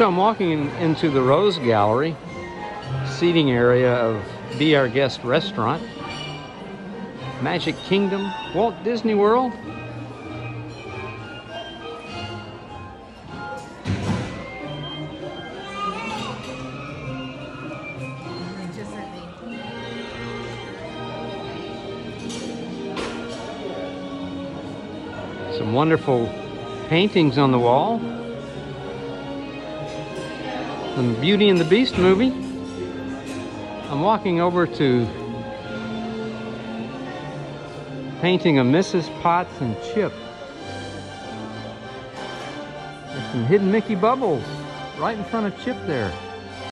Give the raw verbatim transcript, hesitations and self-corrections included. So I'm walking in, into the Rose Gallery, seating area of Be Our Guest Restaurant, Magic Kingdom, Walt Disney World. Some wonderful paintings on the wall. The Beauty and the Beast movie. I'm walking over to painting of Missus Potts and Chip. There's some Hidden Mickey bubbles right in front of Chip there.